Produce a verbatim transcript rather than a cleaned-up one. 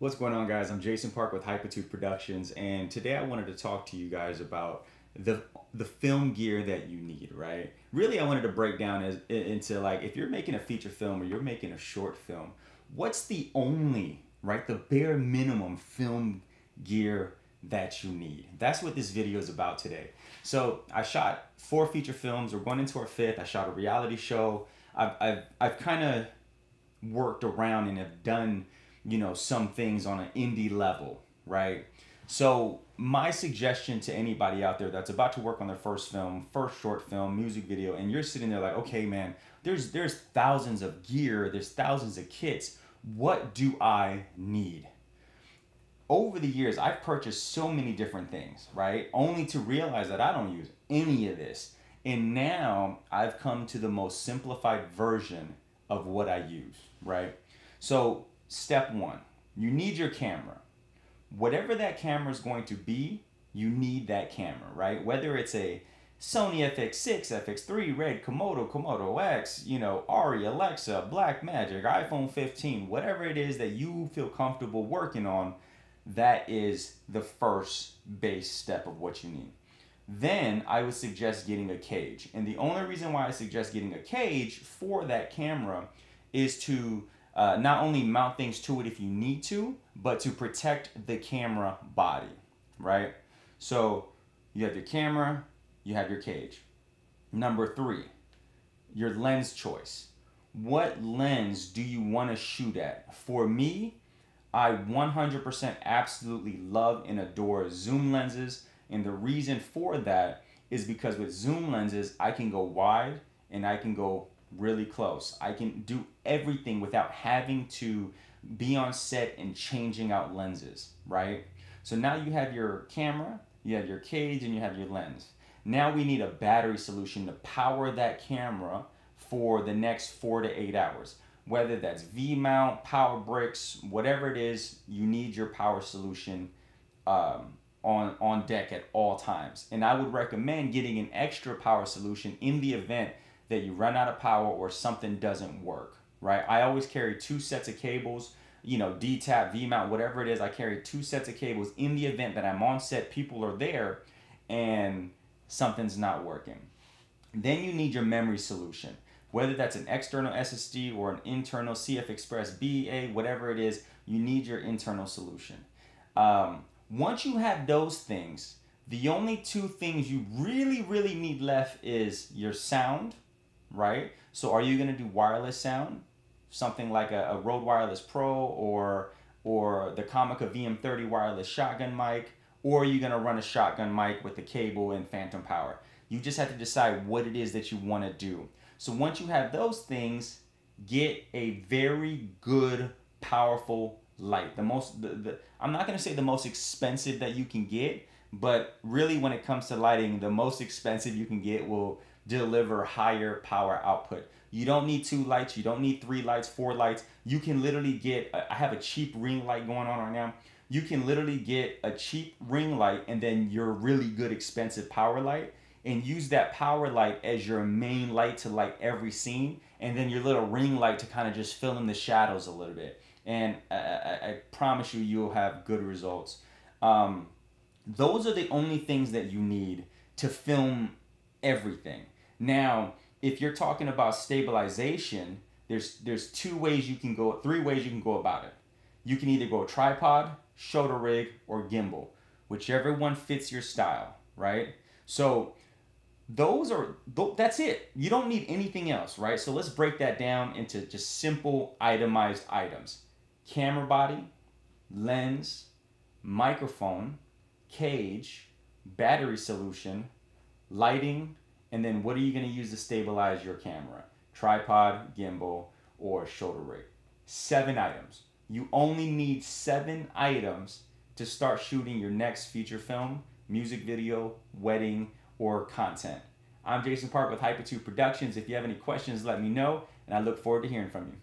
What's going on, guys? I'm Jason Park with Hypatude Productions, and today I wanted to talk to you guys about the the film gear that you need, right? Really, I wanted to break down as, into like, if you're making a feature film or you're making a short film, what's the only, right, the bare minimum film gear that you need? That's what this video is about today. So I shot four feature films. We're going into our fifth. I shot a reality show. I've, I've, I've kind of worked around and have done, you know, some things on an indie level, right? So my suggestion to anybody out there that's about to work on their first film, first short film, music video, and you're sitting there like, okay, man, there's there's thousands of gear, there's thousands of kits. What do I need? Over the years, I've purchased so many different things, right? Only to realize that I don't use any of this. And now I've come to the most simplified version of what I use, right? So step one, you need your camera. Whatever that camera is going to be, you need that camera, right? Whether it's a Sony F X six, F X three, Red Komodo, Komodo X, you know, Arri, Alexa, Blackmagic, iPhone fifteen, whatever it is that you feel comfortable working on, that is the first base step of what you need. Then I would suggest getting a cage. And the only reason why I suggest getting a cage for that camera is to Uh, not only mount things to it if you need to, but to protect the camera body, right? So you have your camera, you have your cage. Number three, your lens choice. What lens do you want to shoot at? For me, I one hundred percent absolutely love and adore zoom lenses. And the reason for that is because with zoom lenses, I can go wide and I can go really close. I can do everything without having to be on set and changing out lenses, right? So now you have your camera, you have your cage, and you have your lens. Now we need a battery solution to power that camera for the next four to eight hours. Whether that's V-mount, power bricks, whatever it is, you need your power solution um, on, on deck at all times. And I would recommend getting an extra power solution in the event that you run out of power or something doesn't work, right? I always carry two sets of cables, you know, D-tap, V-mount, whatever it is. I carry two sets of cables in the event that I'm on set, people are there, and something's not working. Then you need your memory solution. Whether that's an external S S D or an internal CFexpress B A, whatever it is, you need your internal solution. Um, once you have those things, the only two things you really, really need left is your sound, right? So are you going to do wireless sound, something like a, a Rode wireless pro or or the Comica V M thirty wireless shotgun mic, or are you going to run a shotgun mic with the cable and phantom power? You just have to decide what it is that you want to do. So once you have those things, get a very good, powerful light. The most the, the I'm not going to say the most expensive that you can get, but really when it comes to lighting, the most expensive you can get will deliver higher power output. You don't need two lights, you don't need three lights, four lights. You can literally get, I have a cheap ring light going on right now. You can literally get a cheap ring light and then your really good expensive power light, and use that power light as your main light to light every scene, and then your little ring light to kind of just fill in the shadows a little bit. And I, I, I promise you, you'll have good results. Um, those are the only things that you need to film everything. Now, if you're talking about stabilization, there's there's two ways you can go, three ways you can go about it. You can either go tripod, shoulder rig, or gimbal, whichever one fits your style, right? So those are, that's it. You don't need anything else, right? So let's break that down into just simple itemized items. Camera body, lens, microphone, cage, battery solution, lighting, and then what are you going to use to stabilize your camera? Tripod, gimbal, or shoulder rig. Seven items. You only need seven items to start shooting your next feature film, music video, wedding, or content. I'm Jason Park with Hypatude Productions. If you have any questions, let me know, and I look forward to hearing from you.